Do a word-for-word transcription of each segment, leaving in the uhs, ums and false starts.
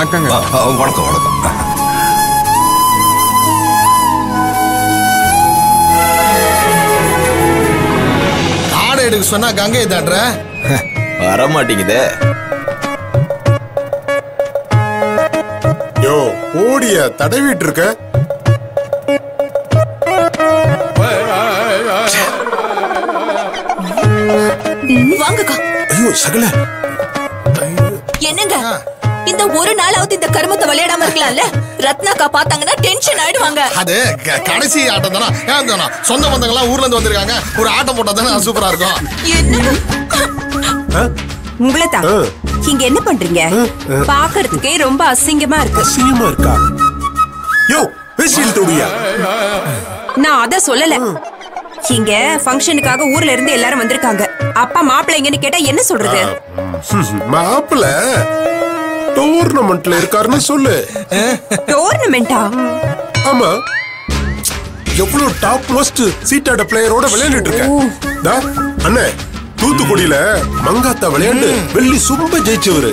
வணக்கம் வணக்கம் வணக்கம் சொன்னா கங்கை தாட்ற வர மாட்டீங்கதே யோ ஓடிய தடவிட்டு இருக்க வாங்கக்கா ஐயோ சகல என்னங்க இந்த ஒரு நாளாவது இந்த கர்மத்தை விளையாடாம இருக்கலாம்ல ரத்னாக்கா பாத்தாங்கன்னா டென்ஷன் ஆயிடுவாங்க அது கடைசி ஆட்டம் தானா ஏன்னா சொந்த பந்தங்களா ஊர்ல இருந்து வந்திருக்காங்க ஒரு ஆட்டம் போட்டா தான சூப்பரா இருக்கும் என்னங்க உங்களே தான் இங்க என்ன பண்றீங்க பாக்குறதுக்கே ரொம்ப அசிங்கமா இருக்கு அசிங்கமா இருக்கா யோ பேசில் தோடியா நான் அத சொல்லல இங்க ஃபங்க்ஷனுக்காக ஊர்ல இருந்து எல்லாரும் வந்திருக்காங்க அப்பா மாப்பிள்ளைங்கன்னு கேட்டா என்ன சொல்றது மாப்பிள்ளை टूर्नामेंटல இருக்காருன்னு சொல்லு டூர்नामेंटா ஆமா எவ்ளோ டாப் மோஸ்ட் சீட்டட் பிளேயரோட விளையாடிட்டு இருக்க டா அண்ணே தூத்துக்குடியில மங்காத்தா விளையாண்டு வெள்ளி சும்ப ஜெயிச்சவரு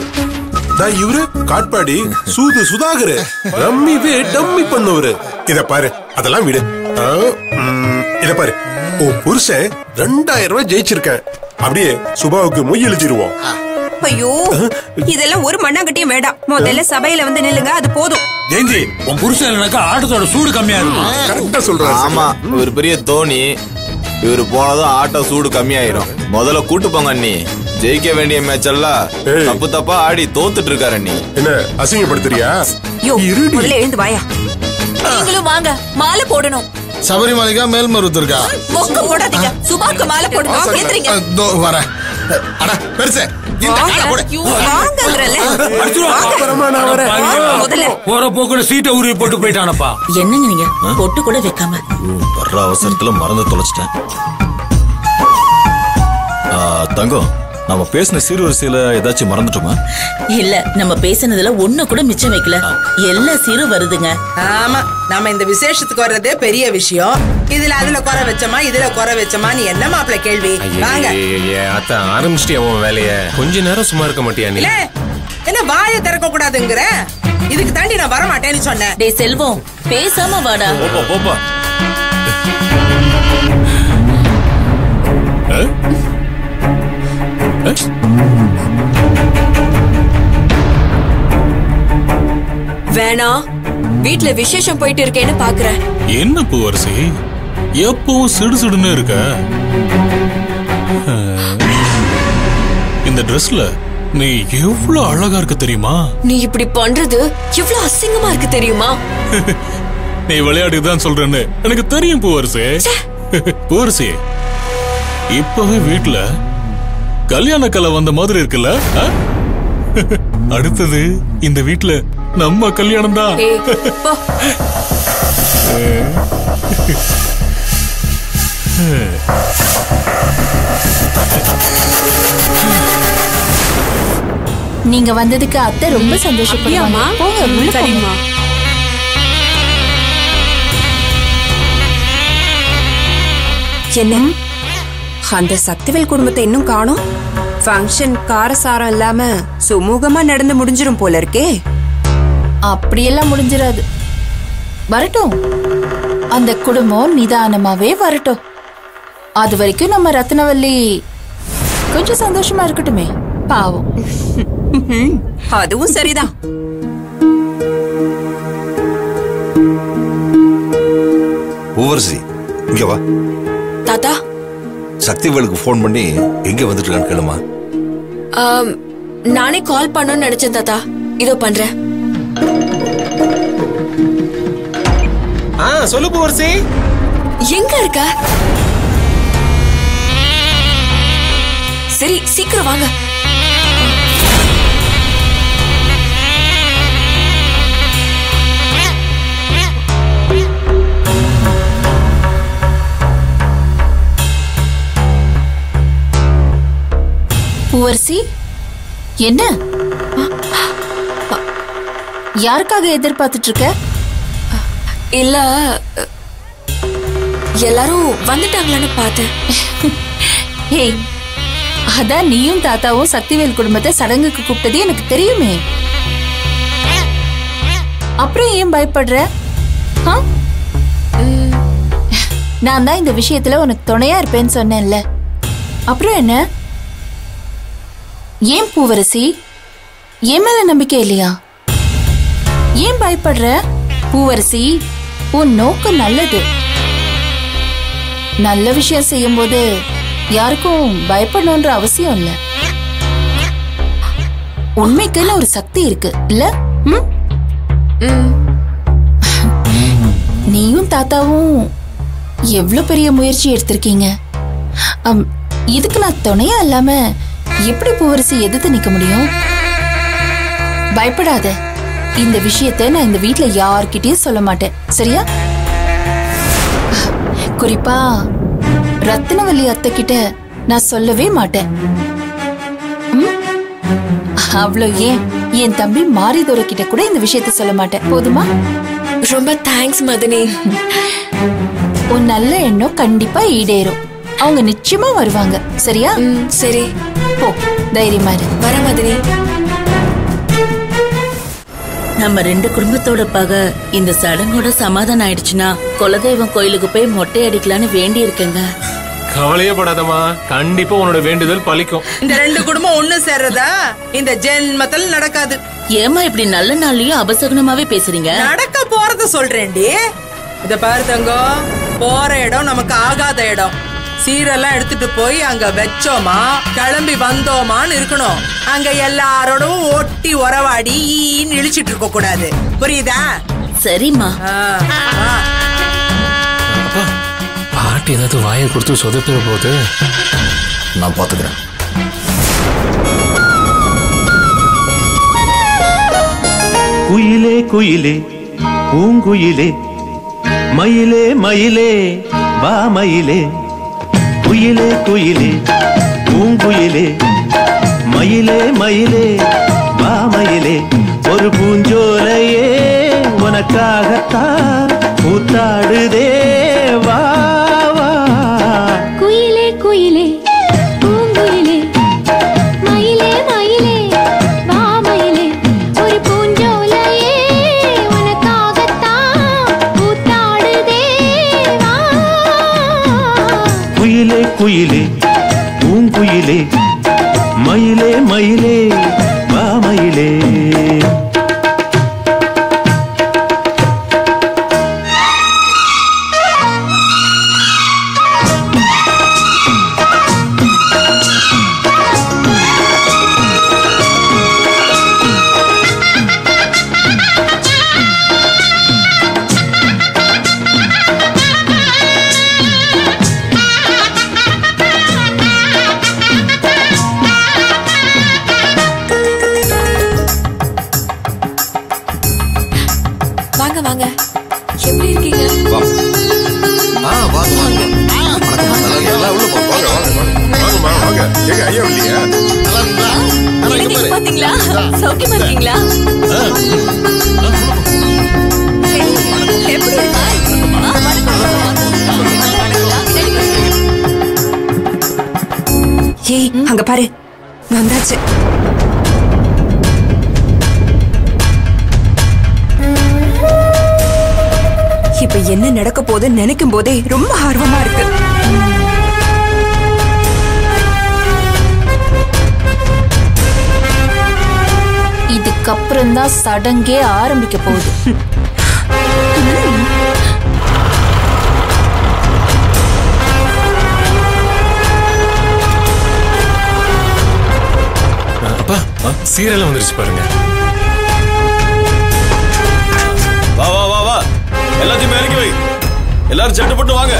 டா இவரு காட்பாடி சூது சுதாகர் ரம்மிவே டம்மி பண்ணவரு இத பாரு அதெல்லாம் விடு இத பாரு ஓ புருஷே ரெண்டாயிரம் ரூபாய் ஜெயிச்சிருக்கேன் அப்படியே சுபாவுக்கு முய் எழுதிடுவோம் ஐயோ இதெல்லாம் ஒரு மண்ணாங்கட்டியும் வேண்டாம் முதல்ல சபையில வந்து நில்லுங்க அது போதும் ஜெயந்தி உன் புருஷன் இல்லனாக்கா ஆட்டத்தோட சூடு கம்மியா இருக்கும் கரெக்ட்டா சொல்றாரு ஆமா இவர் பெரிய தோனி இவர் போனதும் ஆட்ட சூடு கம்மியாயிரும் முதல்ல கூட்டு போங்க அண்ணி ஜெயிக்க வேண்டிய மேட்ச் எல்லாம் தப்பு தப்பா ஆடி தோத்துட்டு இருக்காரு அண்ணி என்ன அசிங்கப்படுத்துறியா முதல்ல எழுந்து வாயா நீங்களும் வாங்க மாலை போடணும் சபரிமலைக்கா மேல்மருத்துவருக்கா மொக்க போடாதீங்க சுபாக்கு மாலை போடுங்க ஏத்துறீங்க தோ வர அட பெருசே தங்கம் நம்ம பேசின சீர்வரிசையில ஏதாச்சும் மறந்துட்டோமா இல்ல நம்ம பேசினதுல ஒண்ணு கூட மிச்சம் வைக்கல எல்லா சீரும் வருதுங்க ஆமா நாம இந்த விசேஷத்துக்கு வர்றதே பெரிய விஷயம் இதுல அதுல குறை வச்சமா இதுல குறை வச்சமா நீ என்ன மாப்பிள்ள கேள்வி வாங்க அத்த ஆரம்பிச்சிட்டியா உன் வேலைய கொஞ்ச நேரம் சும்மா இருக்க மாட்டியா நீ என்ன வாயை திறக்க கூடாதுங்கற இதுக்கு தாண்டி நான் வர மாட்டேன்னு சொன்னேன் டேய் செல்வம் பேசாம வாடா போப்பா போப்பா வேணா வீட்ல விசேஷம் போயிட்டு இருக்கேன்னு பாக்குறேன் என்ன பூவரசி எப்பவும் சிடுசிடுன்னு இருக்க இந்த ட்ரெஸ்ல நீ எவ்வளவு அழகா இருக்கு தெரியுமா நீ இப்படி பண்றது எவ்வளவு அசிங்கமா இருக்கு தெரியுமா நீ விளையாடிதான் சொல்றேன்னு எனக்கு தெரியும் பூவரசி பூவரசி இப்பவே வீட்டுல கல்யாண கலை வந்த மாதிரி இருக்குல்ல அடுத்தது இந்த வீட்டுல நம்ம கல்யாணம் தான் நீங்க வந்ததுக்கு அத்தை ரொம்ப சந்தோஷப்படுவாமா சரிம்மா என்ன அந்த சக்திவேல் குடும்பத்தை இன்னும் காணும் ஃபங்க்ஷன் காரசாரம் இல்லாம சுமூகமா நடந்து முடிஞ்சிரும் போல இருக்கே அப்படியெல்லாம் முடிஞ்சிராது வரட்டும் அந்த குடும்பம் நிதானமாவே வரட்டும் அது வரைக்கும் நம்ம ரத்னவல்லி கொஞ்சம் சந்தோஷமா இருக்கட்டுமே பாவம் அதுவும் சரிதான் ஊர்சி இங்க வா தாத்தா சக்திவேலுக்கு போன் பண்ணி எங்க வந்துட்டு இருக்கான்னு கேளுமா நானே கால் பண்ணணும்னு நினைச்சேன் தாத்தா இதோ பண்றேன் சொல்லு பூவரசி எங்க இருக்க சரி சீக்கிரம் வாங்க பூவரசி என்ன யாருக்காக எதிர்பார்த்துட்டு இருக்க இல்ல எல்லாரும் வந்துட்டாங்களான்னு பார்த்தேன் ஏய் அதான் நீயும் தாத்தாவும் சக்திவேல் குடும்பத்தை சடங்குக்கு கூப்பிட்டதே எனக்கு தெரியுமே அப்புறம் ஏன் பயப்படுற? நான் தான் இந்த விஷயத்துல உனக்கு துணையா இருப்பேன்னு சொன்னேன்ல. அப்புறம் என்ன? ஏன் பூவரசி ஏன் மேல நம்பிக்கை இல்லையா? ஏன் பயப்படுற? பூவரசி உன் நோக்கம் நல்லது. நல்ல விஷயம் செய்யும் போது யாருக்கும் பயப்படணும்ன்ற அவசியம் இல்ல. உண்மைக்குள்ள ஒரு சக்தி இருக்கு இல்ல? நீயும் தாத்தாவும் எவ்வளவு பெரிய முயற்சி எடுத்திருக்கீங்க. இதுக்கு நான் துணையா இல்லாம எப்படி பூவரசி எதிர்த்து நிக்க முடியும்? பயப்படாத. இந்த விஷயத்தை நான் இந்த வீட்டுல யார்கிட்டயும் சொல்ல மாட்டேன், சரியா? குறிப்பா ரத்தினவல்லி அத்தை கிட்ட நான் சொல்லவே மாட்டேன். அவ்வளோ ஏன், என் தம்பி மாரிதோர கிட்ட கூட இந்த விஷயத்தை சொல்ல மாட்டேன். போதுமா? ரொம்ப தேங்க்ஸ் மதனி. உன் நல்ல எண்ணம் கண்டிப்பா ஈடேறும். அவங்க நிச்சயமா வருவாங்க, சரியா? சரி, போ, தைரியமா இரு. வர மதனி. நம்ம ரெண்டு குடும்பத்தோட பகை இந்த சடங்கோட சமாதானம் ஆயிடுச்சுன்னா குலதெய்வம் கோயிலுக்கு போய் மொட்டை அடிக்கலான்னு வேண்டி இருக்கேங்க. கவலையே படாதமா, கண்டிப்பா உன்னோட வேண்டுதல் பலிக்கும். இந்த ரெண்டு குடும்பம் ஒண்ணு சேர்றதா இந்த ஜென்மத்தில் நடக்காது. ஏமா இப்படி நல்ல நாள்லயும் அபசகுணமாவே பேசுறீங்க? நடக்க போறத சொல்றேன்டி. இத பாரு தங்கம், போற இடம் நமக்கு ஆகாத இடம். சீரெல்லாம் எடுத்துட்டு போய் அங்க வச்சோமா கிளம்பி வந்தோமான்னு இருக்கணும். அங்க எல்லாரோடும் ஒட்டி உறவாடி ஈன்னு இழிச்சிட்டு இருக்க கூடாது, புரியுதா? சரிம்மா. பாட்டி ஏதாவது வாயை கொடுத்து சொதப்பிற போது நான் பாத்துக்கிறேன். குயிலே குயிலே பூங்குயிலே, மயிலே மயிலே வா மயிலே. குயிலே குயிலே பூங்குயிலே, மயிலே மயிலே வா மயிலே. ஒரு பூஞ்சோலையே உனக்காகத்தான் கூத்தாடுதே வா வா. குயிலே குயிலே பூங்குயிலே, மயிலே மயிலே வா மயிலே. ஒரு பூஞ்சோலையே உனக்காகத்தான் கூத்தாடுதே வா. குயிலே குயிலே பூங்குயிலே, மயிலே மயிலே வா மயிலே. அங்க பாரு, வந்தாச்சு. இப்ப என்ன நடக்க போது நினைக்கும் போதே ரொம்ப ஆர்வமா இருக்கு. இதுக்கப்புறம் தான் சடங்கே ஆரம்பிக்க போகுது. அப்பா, சீரியல் வந்துருச்சு பாருங்க. வா வா வா வா, எல்லாத்தையும் வேலைக்கு வை. எல்லாரும் சட்டை போட்டு வாங்க.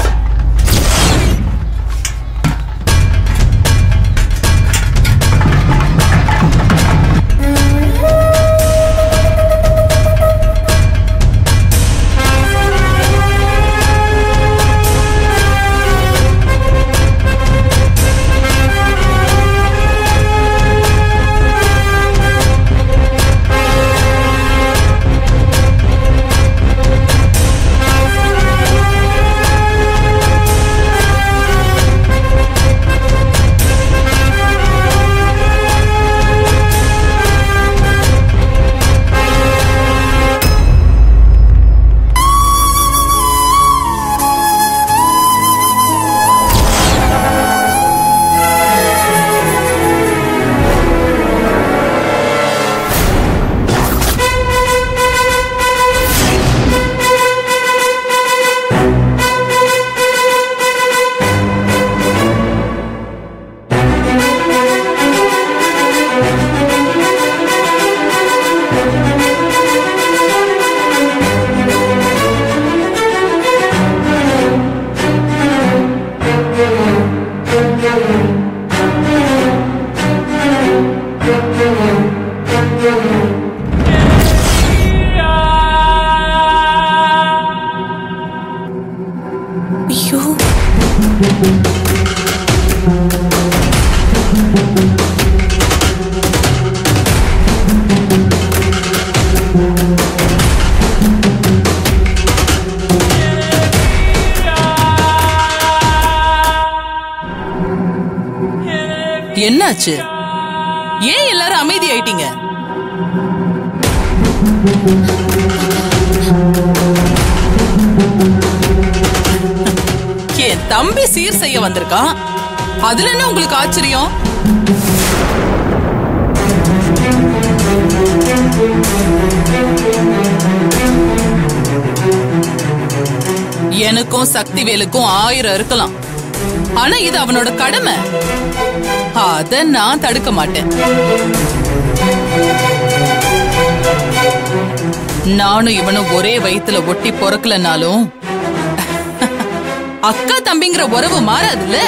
அக்கா தம்பிங்கிற உறவு மாறாதுல்ல.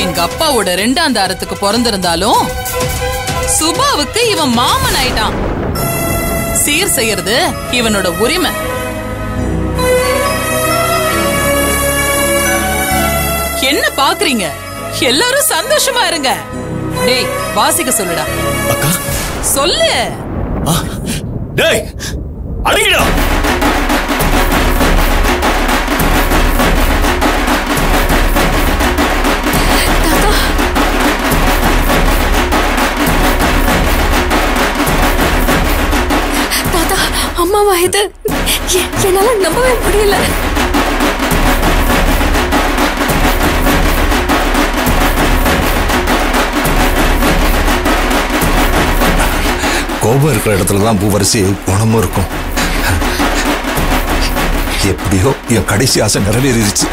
எங்க அப்பாவோட ரெண்டாம் தாரத்துக்கு பிறந்திருந்தாலும் சுபாவுக்கு இவன் மாமன் ஆயிட்டான். சீர் செய்யறது இவனோட உரிமை. என்ன பாக்குறீங்க? எல்லாரும் சந்தோஷமா இருங்க. டேய் வாசிக்க சொல்லுடா. அக்கா சொல்லு. டேய் அடங்கிடா. இது என்னால நம்பவே முடியல. கோபம் இருக்கிற இடத்துலதான் பூவரசி குணமும் இருக்கும். எப்படியோ என் கடைசி ஆசை நிறைவேறிடுச்சு.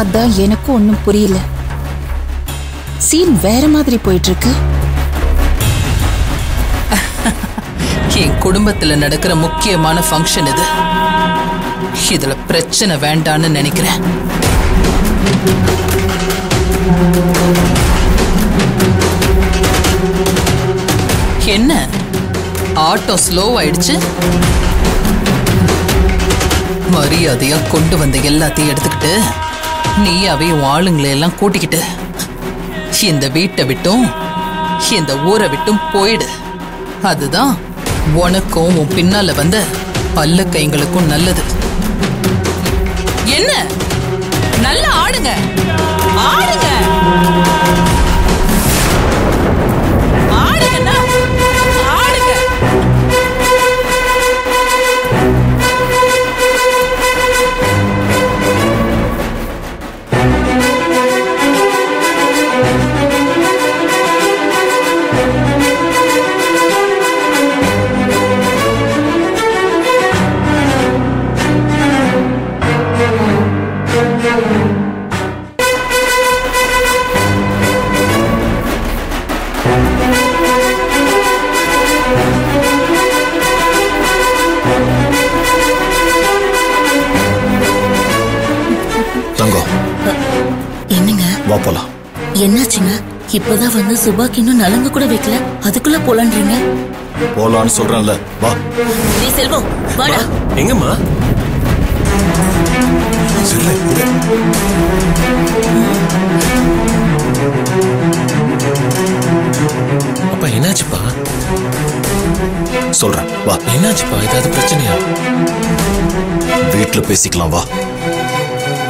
அதான் எனக்கும் ஒன்னும் புரியல. சீன் வேற மாதிரி போயிட்டு இருக்கு. என் குடும்பத்துல நடக்கிற முக்கியமான ஃபங்க்ஷன் இது. இதுல பிரச்சனை வேண்டான்னு நினைக்கிறேன். என்ன ஆட்டோ ஸ்லோ ஆயிடுச்சு? மரியாதையா கொண்டு வந்த எல்லாத்தையும் எடுத்துக்கிட்டு நீயாவே ஆளுங்களை எல்லாம் கூட்டிக்கிட்டு இந்த வீட்டை விட்டும் இந்த ஊரை விட்டும் போயிடு. அதுதான் உனக்கும் உன் பின்னால வந்த பல்ல கைங்களுக்கும் நல்லது. என்ன நல்லா ஆடுங்க ஆடுங்க ஆடுங்க ஆடுங்க. என்னாச்சுங்க? இப்பதான் வந்து சுபாக்கு இன்னும் நலங்க கூட வைக்கல, அதுக்குள்ள போலான்றீங்க? போலான்னு சொல்றேன்ல, வா. நீ செல்வம் வாடா. எங்கம்மா? செல்ல கூட. அப்பா என்னாச்சுப்பா? சொல்றேன் வா. என்னாச்சுப்பா? ஏதாவது பிரச்சனையா? வீட்டுல பேசிக்கலாம் வா.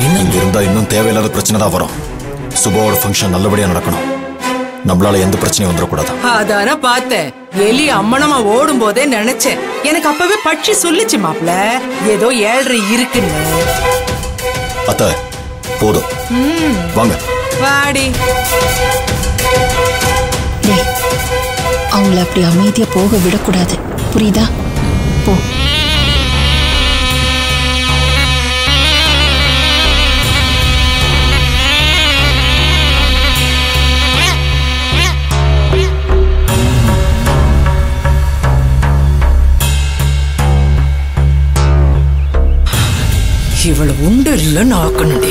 இன்னும் இருந்தா இன்னும் தேவையில்லாத பிரச்சனை தான் வரும். சுபாவோட ஃபங்க்ஷன் நல்லபடியா நடக்கணும். நம்மளால எந்த பிரச்சனையும் வந்துடக்கூடாது. அதான பார்த்தேன். எலி அம்மனமா ஓடும் போதே நினைச்சேன். எனக்கு அப்பவே பட்சி சொல்லிச்சு மாப்ள, ஏதோ ஏழ்ற இருக்குன்னு. அத்த போதும் வாங்க. வாடி அவங்கள அப்படி அமைதியா போக விடக்கூடாது, புரியுதா? போ. இவள உண்டு இல்லன்னு ஆக்கணுடி.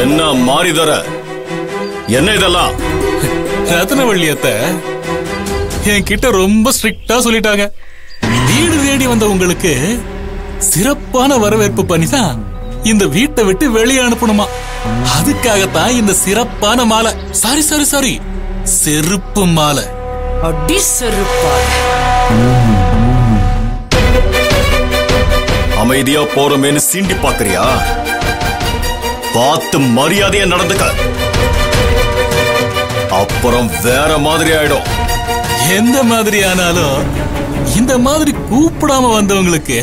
என்ன மாரிதர? என்ன இதெல்லாம்? ரத்னவள்ளி அத்தை என் கிட்ட ரொம்ப ஸ்ட்ரிக்ட்டா சொல்லிட்டாங்க. வீடு தேடி வந்த உங்களுக்கு சிறப்பான வரவேற்பு பண்ணிதான் இந்த வீட்டை விட்டு வெளியே அனுப்பணுமா? அதுக்காகத்தான் இந்த சிறப்பான மாலை. சாரி சாரி சாரி செருப்பு மாலை. அடி செருப்பா? அமைதியா போறமேன்னு சீண்டி பாக்குறியா? பார்த்து மரியாதையா நடந்துக்க, அப்புறம் வேற மாதிரி ஆயிடும். எந்த மாதிரி ஆனாலும் இந்த மாதிரி கூப்பிடாம வந்தவங்களுக்கு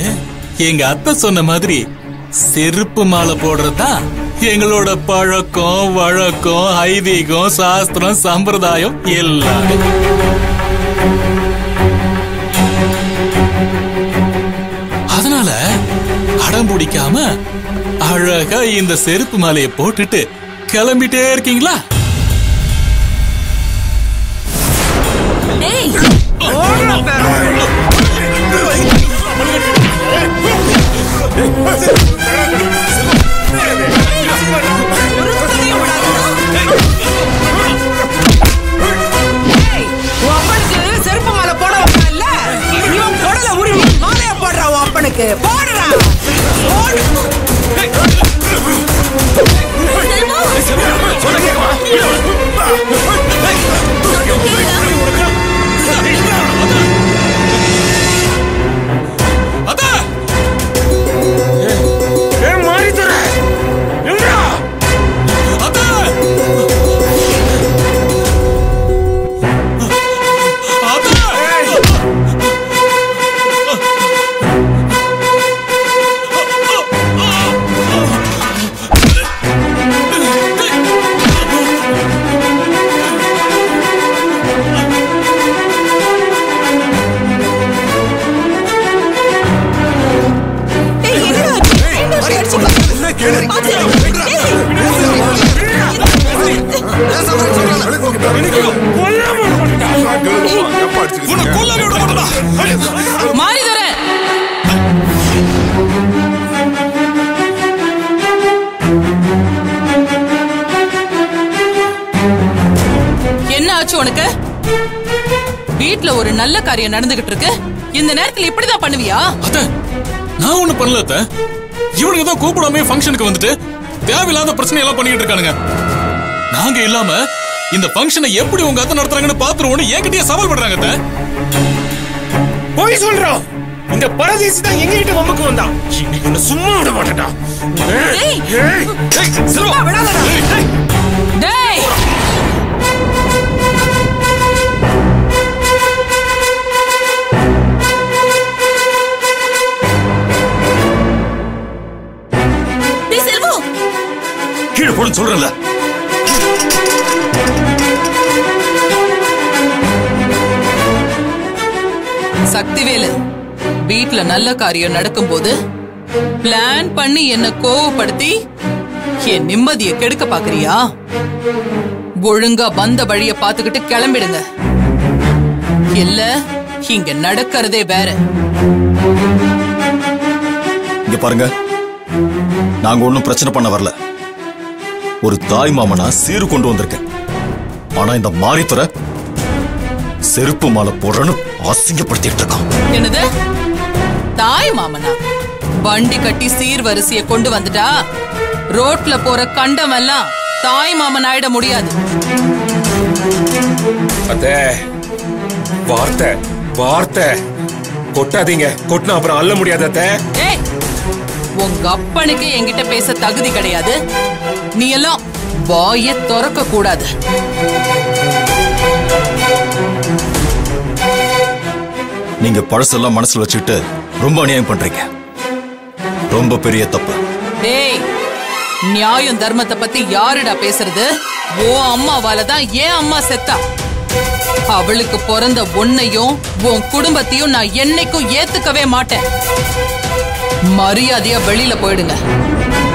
எங்க அத்தை சொன்ன மாதிரி செருப்பு மாலை போடுறதா எங்களோட பழக்கம் வழக்கம் ஐதீகம் சாஸ்திரம் சம்பிரதாயம் எல்லாமே. அதனால அடம் பிடிக்காம அழகா இந்த செருப்பு மாலையை போட்டுட்டு கிளம்பிட்டே இருக்கீங்களா? வீட்ல ஒரு நல்ல காரியம் நடந்துகிட்டு இருக்கு, இந்த நேரத்துல இப்படிதான் பண்ணுவியா? அத்தை நான் ஒண்ணு பண்ணல அத்தை. இவனுக்கு தான் கூப்பிடாம ஃபங்க்ஷனுக்கு வந்துட்டு தேவையில்லாத பிரச்சனை எல்லாம் பண்ணிட்டு இருக்கானுங்க. நாங்க இல்லாம இந்த ஃபங்க்ஷனை எப்படி உங்க அத்தை நடத்துறாங்கன்னு பாத்துருவோன்னு என்கிட்டயே சவால் பண்றாங்க அத்தை. போய் சொல்றோம் இந்த பரதேசி தான் எங்க கிட்ட வம்புக்கு வந்தான். இன்னைக்கு என்ன சும்மா விட மாட்டடா. டேய் டேய் சும்மா விடாதடா. டேய் சொல்றல சக்திவேலு, வீட்டுல நல்ல காரியம் நடக்கும் போது பிளான் பண்ணி என்ன கோவப்படுத்தி என் நிம்மதியை கெடுக்க பாக்குறியா? ஒழுங்கா வந்த வழிய பாத்துக்கிட்டு கிளம்பிடுங்க, இல்ல இங்க நடக்கிறதே வேற. இங்க பாருங்க, நாங்க ஒன்னும் பிரச்சனை பண்ண வரல. ஒரு தாய் மாமனா சீரு கொண்டு வந்திருக்கேன். ஆனா இந்த மாரித்துறை செருப்பு மாலை போடுறன்னு அசிங்கப்படுத்திட்டு இருக்கான். என்னது தாய் மாமனா? வண்டி கட்டி சீர் வரிசையை கொண்டு வந்துட்டா ரோட்ல போற கண்டமெல்லாம் தாய் மாமன் ஆயிட முடியாது. அதே வார்த்தை வார்த்தை கொட்டாதீங்க, கொட்டினா அப்புறம் அள்ள முடியாது அத்தை. உங்க அப்பனுக்கு என்கிட்ட பேச தகுதி கிடையாது. நீ எல்லாம் வாயை திறக்க கூடாது. நீங்க பழசெல்லாம் மனசுல வச்சுட்டு ரொம்ப அநியாயம் பண்றீங்க, ரொம்ப பெரிய தப்பு. டேய், நியாயம் தர்மத்தை பத்தி யாருடா பேசுறது? ஓ அம்மாவாலதான் ஏன் அம்மா செத்தா. அவளுக்கு பிறந்த ஒன்னையும் உன் குடும்பத்தையும் நான் என்னைக்கும் ஏத்துக்கவே மாட்டேன். மரியாதையா வெளியில போயிடுங்க.